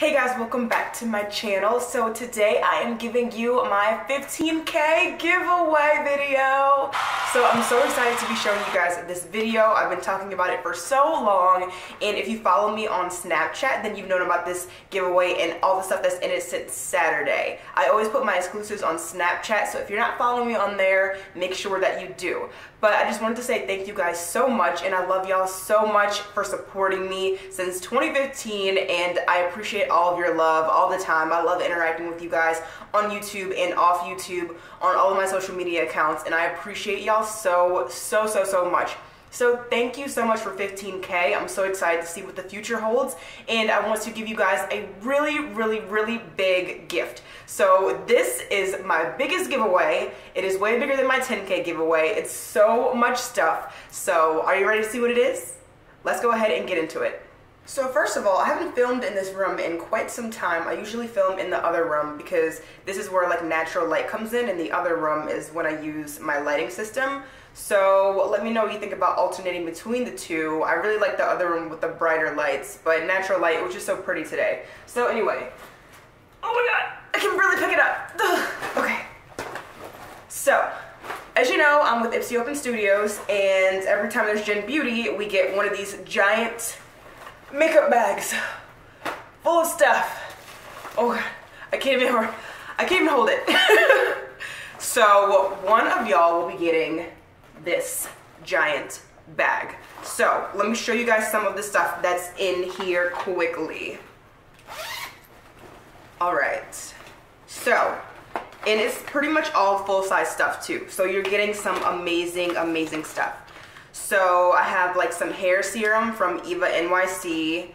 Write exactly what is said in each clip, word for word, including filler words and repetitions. Hey guys, welcome back to my channel. So today I am giving you my fifteen K giveaway video. So I'm so excited to be showing you guys this video. I've been talking about it for so long, and if you follow me on Snapchat, then you've known about this giveaway and all the stuff that's in it since Saturday. I always put my exclusives on Snapchat, so if you're not following me on there, make sure that you do. But I just wanted to say thank you guys so much, and I love y'all so much for supporting me since twenty fifteen, and I appreciate all of your love all the time. I love interacting with you guys on YouTube and off YouTube, on all of my social media accounts, and I appreciate y'all so, so, so, so much. So thank you so much for fifteen K. I'm so excited to see what the future holds, and I want to give you guys a really, really, really big gift. So this is my biggest giveaway. It is way bigger than my ten K giveaway. It's so much stuff. So are you ready to see what it is? Let's go ahead and get into it. So first of all, I haven't filmed in this room in quite some time. I usually film in the other room because this is where like natural light comes in, and the other room is when I use my lighting system. So let me know what you think about alternating between the two. I really like the other room with the brighter lights, but natural light, which is so pretty today. So anyway, oh my god, I can really pick it up. Ugh. Okay. So, as you know, I'm with Ipsy Open Studios, and every time there's Jen Beauty, we get one of these giant makeup bags full of stuff. Oh god, I can't even I can't even hold it. So one of y'all will be getting this giant bag. So let me show you guys some of the stuff that's in here quickly. Alright, so, and it's pretty much all full-size stuff too, so you're getting some amazing, amazing stuff. So I have like some hair serum from Eva N Y C.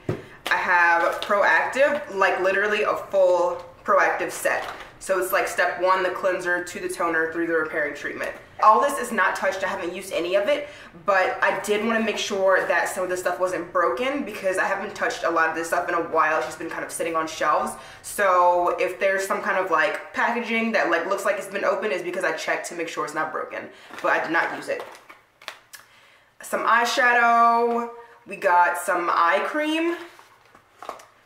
I have Proactive, like literally a full Proactive set. So it's like step one, the cleanser, two, the toner, three, the repairing treatment. All this is not touched, I haven't used any of it, but I did want to make sure that some of this stuff wasn't broken because I haven't touched a lot of this stuff in a while. It's just been kind of sitting on shelves. So if there's some kind of like packaging that like looks like it's been opened, it's because I checked to make sure it's not broken, but I did not use it. Some eyeshadow, we got some eye cream,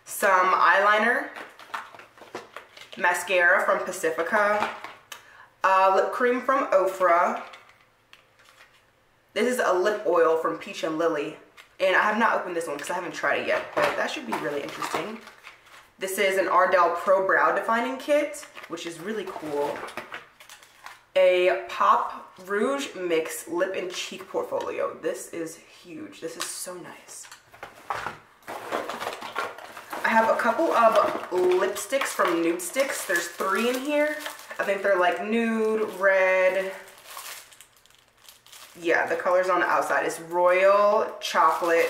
some eyeliner, mascara from Pacifica, uh, lip cream from Ofra. This is a lip oil from Peach and Lily, and I have not opened this one because I haven't tried it yet, but that should be really interesting. This is an Ardell Pro Brow Defining Kit, which is really cool. A Pop Rouge Mix Lip and Cheek Portfolio. This is huge. This is so nice. I have a couple of lipsticks from Nudestix. There's three in here. I think they're like nude, red. Yeah, the colors on the outside is royal, chocolate,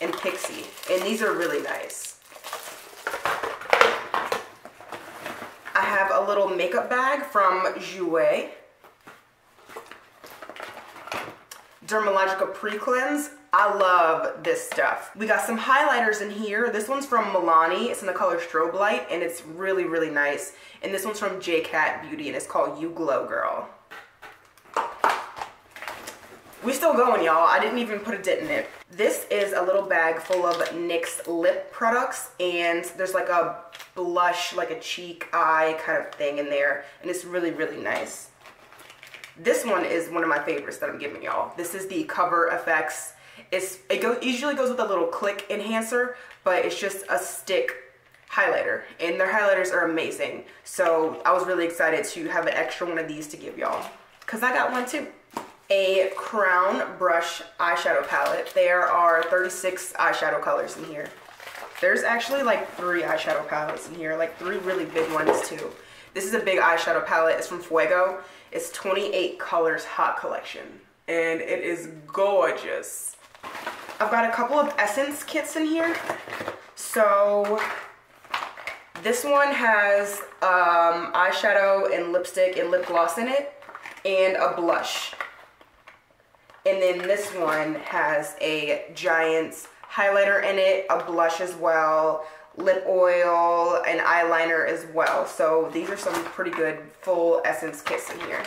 and pixie. And these are really nice. I have a little makeup bag from Jouer. Dermalogica Pre-Cleanse. I love this stuff. We got some highlighters in here. This one's from Milani. It's in the color Strobe Light, and it's really, really nice. And this one's from J.Cat Beauty, and it's called You Glow Girl. We still going, y'all. I didn't even put a dent in it. This is a little bag full of N Y X lip products, and there's like a blush, like a cheek, eye kind of thing in there, and it's really, really nice. This one is one of my favorites that I'm giving y'all. This is the Cover F X. It's, it go, usually goes with a little click enhancer, but it's just a stick highlighter, and their highlighters are amazing. So I was really excited to have an extra one of these to give y'all, because I got one too. A Crown Brush eyeshadow palette. There are thirty-six eyeshadow colors in here. There's actually like three eyeshadow palettes in here, like three really big ones too. This is a big eyeshadow palette. It's from Fuego. It's twenty-eight colors hot collection, and it is gorgeous. I've got a couple of essence kits in here. So this one has um, eyeshadow and lipstick and lip gloss in it, and a blush. And then this one has a giant highlighter in it, a blush as well, lip oil, and eyeliner as well. So these are some pretty good full essence kits in here.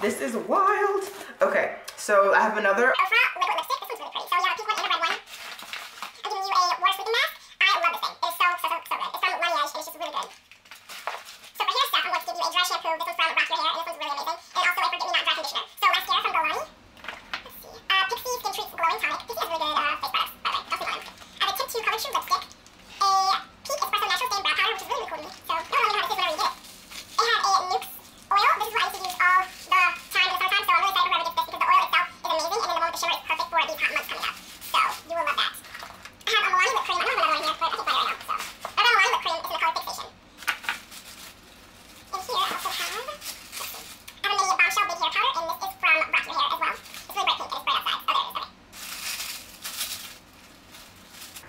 This is wild. Okay, so I have another Ofra liquid lipstick. This one's really pretty. So yeah, pink one and a red one. I'm giving you a water sleeping mask. I mushroom lipstick, a Peach Espresso Natural Stain Brow Powder, which is really, really cool to me, so you'll really know how it is when I already get it. It had a NYX oil. This is what I used to use all the time in the summertime, so I'm really excited for whoever gets this because the oil itself is amazing, and then the one with the shimmer is perfect for these hot months coming up. So you will love that. I have a Milani lip cream. I don't have another one here, but I can't find it right now, so. I have a Milani lip cream. It's in the color Fixation. In here, I also have, let's see, I have a mini Bombshell Big Hair Powder, and this is from Rock Your Hair as well. It's really bright pink, and it's bright outside. Oh, there it is.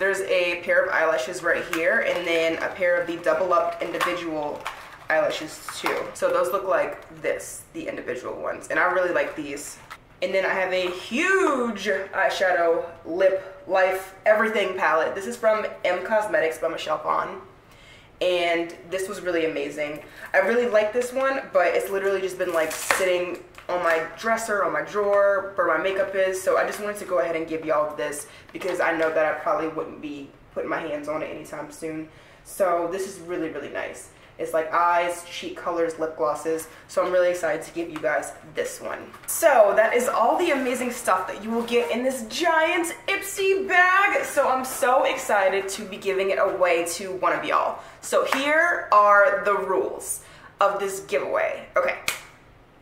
There's a pair of eyelashes right here, and then a pair of the double up individual eyelashes too. So those look like this, the individual ones, and I really like these. And then I have a huge eyeshadow, lip, life, everything palette. This is from M Cosmetics by Michelle Phan, and this was really amazing. I really like this one, but it's literally just been like sitting on my dresser, on my drawer, where my makeup is, so I just wanted to go ahead and give y'all this because I know that I probably wouldn't be putting my hands on it anytime soon. So this is really, really nice. It's like eyes, cheek colors, lip glosses, so I'm really excited to give you guys this one. So that is all the amazing stuff that you will get in this giant Ipsy bag, so I'm so excited to be giving it away to one of y'all. So here are the rules of this giveaway. Okay.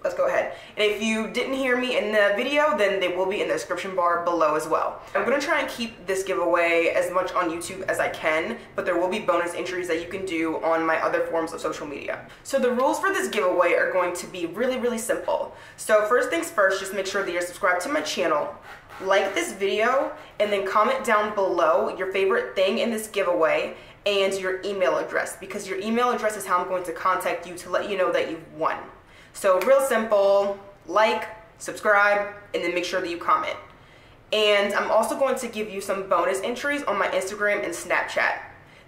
Let's go ahead. And if you didn't hear me in the video, then they will be in the description bar below as well. I'm gonna try and keep this giveaway as much on YouTube as I can, but there will be bonus entries that you can do on my other forms of social media. So the rules for this giveaway are going to be really, really simple. So first things first, just make sure that you're subscribed to my channel, like this video, and then comment down below your favorite thing in this giveaway and your email address, because your email address is how I'm going to contact you to let you know that you've won. So real simple, like, subscribe, and then make sure that you comment. And I'm also going to give you some bonus entries on my Instagram and Snapchat.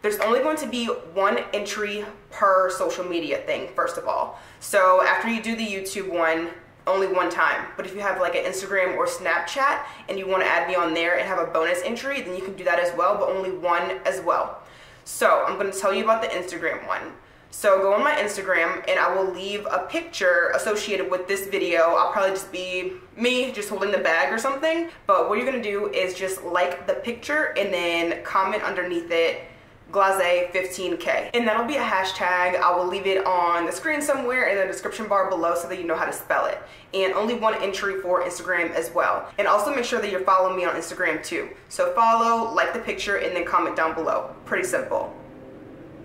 There's only going to be one entry per social media thing, first of all. So after you do the YouTube one, only one time. But if you have like an Instagram or Snapchat and you want to add me on there and have a bonus entry, then you can do that as well, but only one as well. So I'm going to tell you about the Instagram one. So go on my Instagram and I will leave a picture associated with this video. I'll probably just be me just holding the bag or something. But what you're gonna do is just like the picture and then comment underneath it, Glaze fifteen K. And that'll be a hashtag. I will leave it on the screen somewhere in the description bar below so that you know how to spell it. And only one entry for Instagram as well. And also make sure that you're following me on Instagram too. So follow, like the picture, and then comment down below. Pretty simple.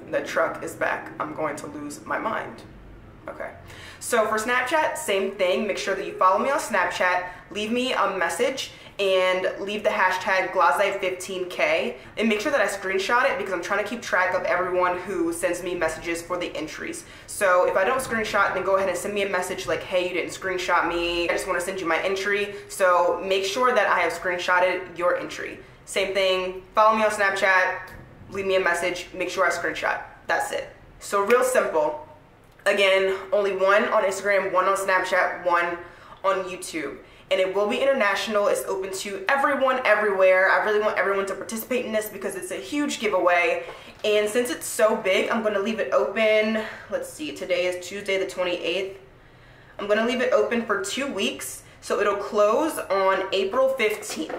The truck is back. I'm going to lose my mind. Okay. So for Snapchat, same thing. Make sure that you follow me on Snapchat. Leave me a message and leave the hashtag Glaze fifteen K. And make sure that I screenshot it because I'm trying to keep track of everyone who sends me messages for the entries. So if I don't screenshot, then go ahead and send me a message like, hey, you didn't screenshot me. I just want to send you my entry. So make sure that I have screenshotted your entry. Same thing. Follow me on Snapchat. Leave me a message, make sure I screenshot. That's it. So real simple. Again, only one on Instagram, one on Snapchat, one on YouTube. And it will be international. It's open to everyone, everywhere. I really want everyone to participate in this because it's a huge giveaway. And since it's so big, I'm gonna leave it open. Let's see, today is Tuesday the twenty-eighth. I'm gonna leave it open for two weeks. So it'll close on April fifteenth.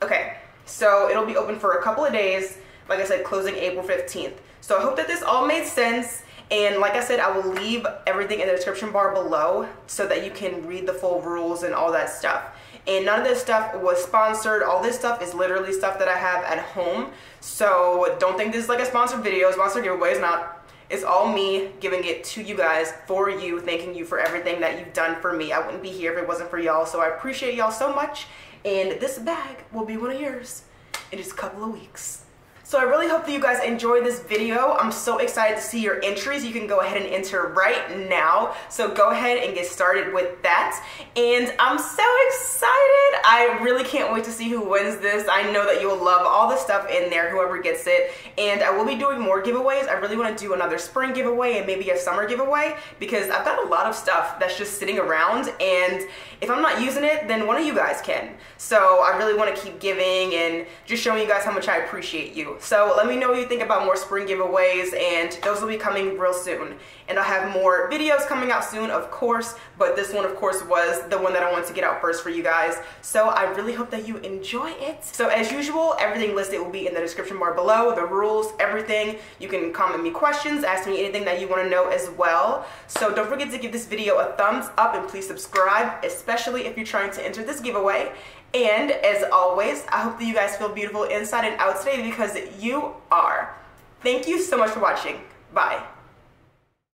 Okay, so it'll be open for a couple of days. Like I said, closing April fifteenth. So I hope that this all made sense. And like I said, I will leave everything in the description bar below so that you can read the full rules and all that stuff. And none of this stuff was sponsored. All this stuff is literally stuff that I have at home. So don't think this is like a sponsored video, sponsored giveaway. It's not. It's all me giving it to you guys, for you, thanking you for everything that you've done for me. I wouldn't be here if it wasn't for y'all. So I appreciate y'all so much. And this bag will be one of yours in just a couple of weeks. So I really hope that you guys enjoyed this video. I'm so excited to see your entries. You can go ahead and enter right now. So go ahead and get started with that. And I'm so excited. I really can't wait to see who wins this. I know that you'll love all the stuff in there, whoever gets it. And I will be doing more giveaways. I really want to do another spring giveaway and maybe a summer giveaway because I've got a lot of stuff that's just sitting around. And if I'm not using it, then one of you guys can. So I really want to keep giving and just showing you guys how much I appreciate you. So let me know what you think about more spring giveaways, and those will be coming real soon. And I'll have more videos coming out soon, of course, but this one, of course, was the one that I wanted to get out first for you guys. So I really hope that you enjoy it. So as usual, everything listed will be in the description bar below, the rules, everything. You can comment me questions, ask me anything that you want to know as well. So don't forget to give this video a thumbs up and please subscribe, especially if you're trying to enter this giveaway. And as always, I hope that you guys feel beautiful inside and out today, because you are. Thank you so much for watching. Bye.